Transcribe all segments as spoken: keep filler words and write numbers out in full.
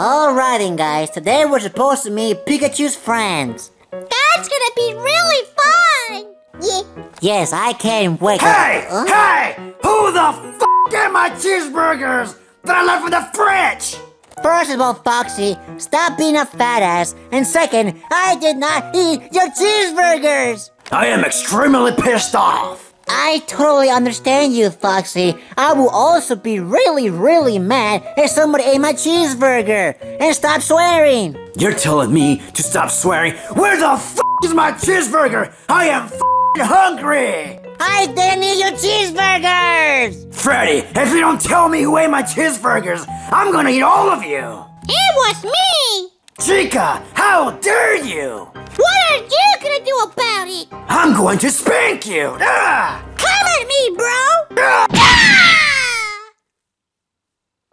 Alrighty guys, today we're supposed to meet Pikachu's friends. That's gonna be really fun! Yeah. Yes, I can't wait. Hey! Huh? Hey! Who the f*** are my cheeseburgers that I left in the fridge? First of all, Foxy, stop being a fat ass. And second, I did not eat your cheeseburgers! I am extremely pissed off! I totally understand you, Foxy. I will also be really, really mad if somebody ate my cheeseburger. And stop swearing! You're telling me to stop swearing? Where the f*** is my cheeseburger? I am f***ing hungry! I didn't eat your cheeseburgers! Freddy, if you don't tell me who ate my cheeseburgers, I'm gonna eat all of you! It was me! Chica, how dare you! What are you gonna do about it? I'm going to spank you! Ah! Come at me, bro! Ah! Ah!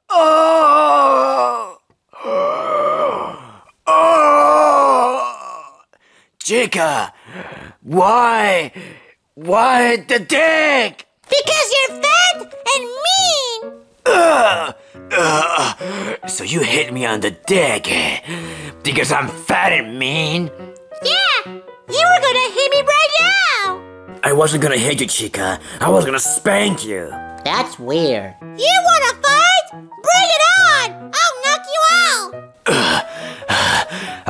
Oh! Oh! Oh! Chica, why? Why the dick? Because you're fat and mean! Uh, uh, so you hit me on the dick because I'm fat and mean? Yeah! You were gonna hit me right now! I wasn't gonna hit you, Chica. I was gonna spank you. That's weird. You wanna fight? Bring it on! I'll knock you out! Uh,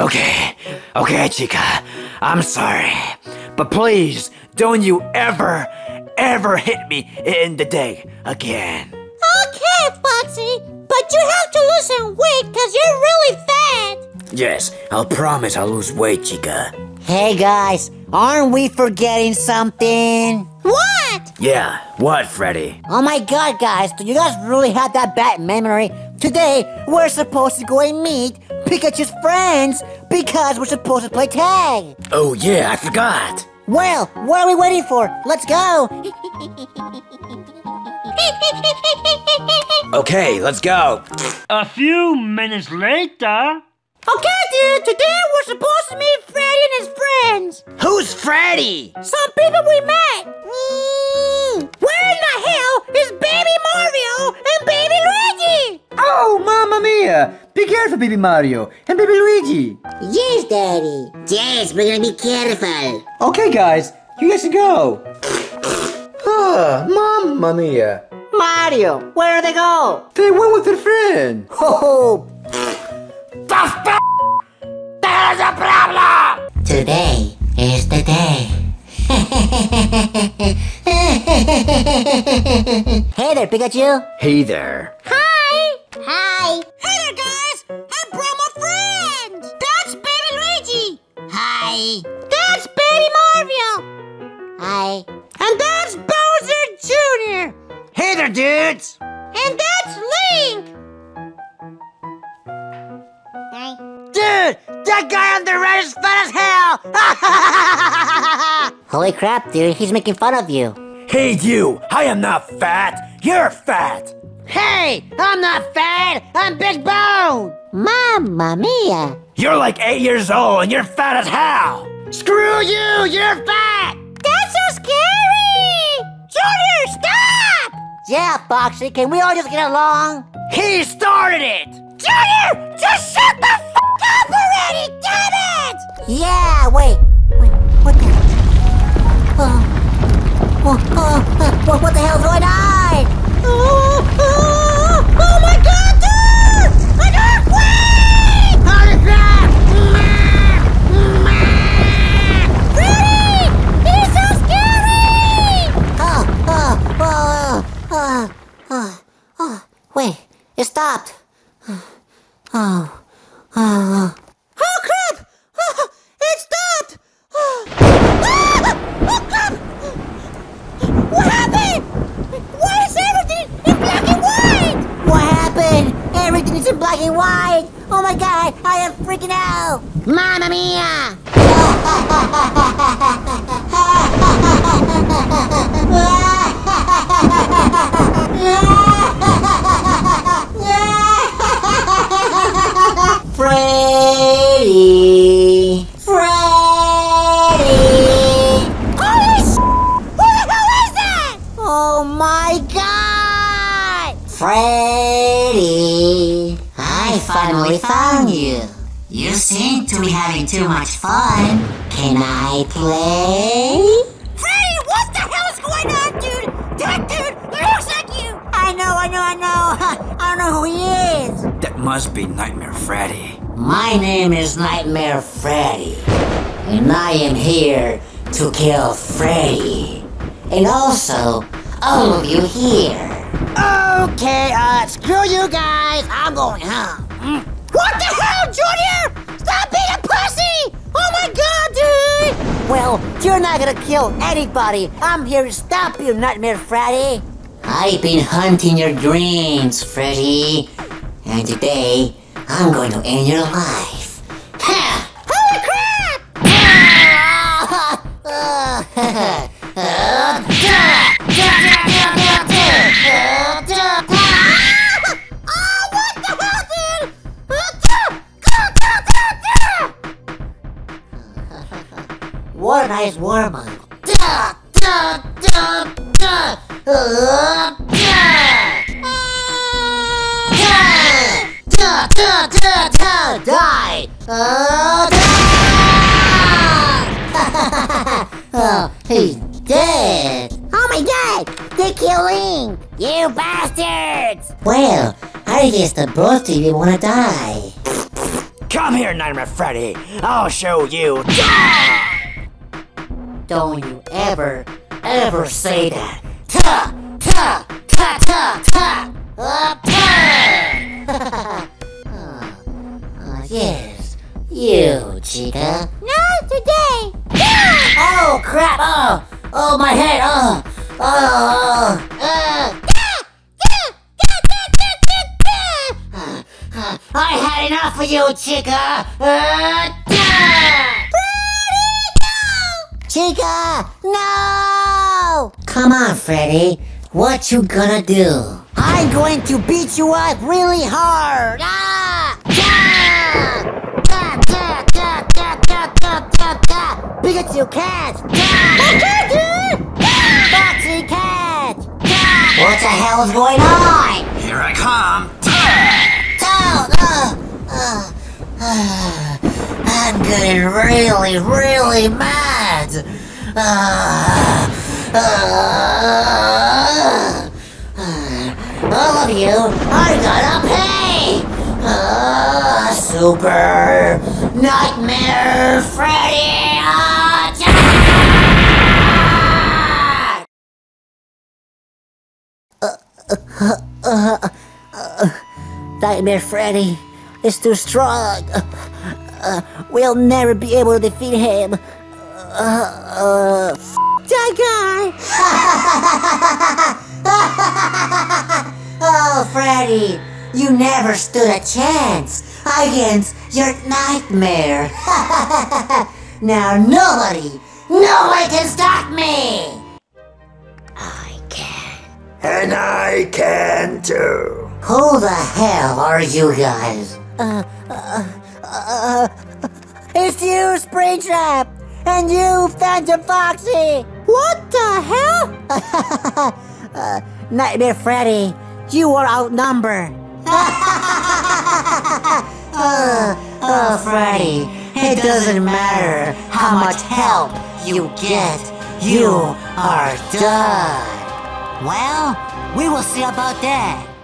okay. Okay, Chica. I'm sorry. But please, don't you ever, ever hit me in the dick again. Okay, Foxy, but you have to lose some weight because you're really fat. Yes, I'll promise I'll lose weight, Chica. Hey guys, aren't we forgetting something? What? Yeah, what, Freddy? Oh my god, guys, do you guys really have that bad memory? Today, we're supposed to go and meet Pikachu's friends because we're supposed to play tag. Oh yeah, I forgot. Well, what are we waiting for? Let's go. Okay, let's go. A few minutes later. Okay, dude, today we're supposed to meet Freddy and his friends. Who's Freddy? Some people we met. Mm. Where in the hell is Baby Mario and Baby Luigi? Oh, Mamma Mia! Be careful, Baby Mario and Baby Luigi. Yes, Daddy. Yes, we're gonna be careful. Okay, guys, you guys should go. Ah, Mamma Mia. Mario, where did they go? They went with their friend. Ho ho. The f***! That is a problem! Today is the day. Hey there, Pikachu! Hey there. Hi! Hi! Hey there, guys! I brought my friend! That's Baby Luigi! Hi! That's Baby Mario! Hi! And that's Bowser Junior! Hey there, dudes! And that's Link! Dude, that guy on the right is fat as hell! Holy crap, dude, he's making fun of you. Hey, you, I am not fat. You're fat. Hey, I'm not fat. I'm big bone. Mamma Mia. You're like eight years old and you're fat as hell. Screw you, you're fat. That's so scary. Junior, stop! Yeah, Foxy, can we all just get along? He started it. Junior, just shut the f*** up already, damn it! Yeah, wait, wait, what the... Uh, oh, oh, oh, what the hell's going on? Oh, oh, oh my god, dude! I can't wait! Holy crap! Freddy! He's so scary! Oh, oh, oh, oh, oh, oh, wait, it stopped. Oh, oh, oh crap! Oh, it stopped! Oh, ah, oh crap! What happened? Why is everything in black and white? What happened? Everything is in black and white! Oh my god, I am freaking out! Mamma Mia! Freddy! Freddy! Holy s***! Who the hell is that? Oh my god! Freddy! I finally found you. You seem to be having too much fun. Can I play? Freddy, what the hell is going on, dude? That dude looks like you. I know, I know, I know. I don't know who he is. That must be Nightmare Freddy. My name is Nightmare Freddy, and I am here to kill Freddy, and also all of you here. Okay, uh, screw you guys. I'm going home. Mm. What the hell, Junior? Stop being a pussy! Oh my God, dude! Well, you're not gonna kill anybody. I'm here to stop you, Nightmare Freddy. I've been hunting your dreams, Freddy, and today I'm going to end your life. Ha! Holy crap! Ah! What a nice warm-up. Duh, duh, duh, duh. Uh, duh. Duh. Duh, duh, duh, duh. Die. Uh, duh. Oh, he's dead. Oh my God, they killed Link. You bastards. Well, I guess the both of you want to die. Come here, Nightmare Freddy. I'll show you. Duh! Don't you ever, ever say that. Ta, ta, ta, ta, ta, ta, ta. uh, yes, you, Chica. Not today. Oh, crap. Oh, oh, my head. Oh, oh, oh. Uh. I had enough of you, Chica. Uh, Chica, no! Come on, Freddy. What you gonna do? I'm going to beat you up really hard. Ah! Yeah! Da, da, da, da, da, da, da, da. Pikachu cat. Pikachu, dude! Foxy cat. Da. What the hell is going on? Here I come. Oh, uh, uh, I'm getting really, really mad. Uh, uh, uh, all of you are gonna pay! Uh, Super Nightmare Freddy! Uh, uh, uh, uh, uh, uh, Nightmare Freddy is too strong. Uh, uh, we'll never be able to defeat him. Uh, uh, f*** that guy! Oh, Freddy, you never stood a chance against your nightmare. Now nobody, nobody can stop me! I can. And I can too. Who the hell are you guys? Uh, uh, uh, uh it's you, Springtrap! And you, Phantom Foxy! What the hell? uh, Nightmare Freddy, you are outnumbered. oh, oh, Freddy, it doesn't matter how much help you get, you are done. Well, we will see about that.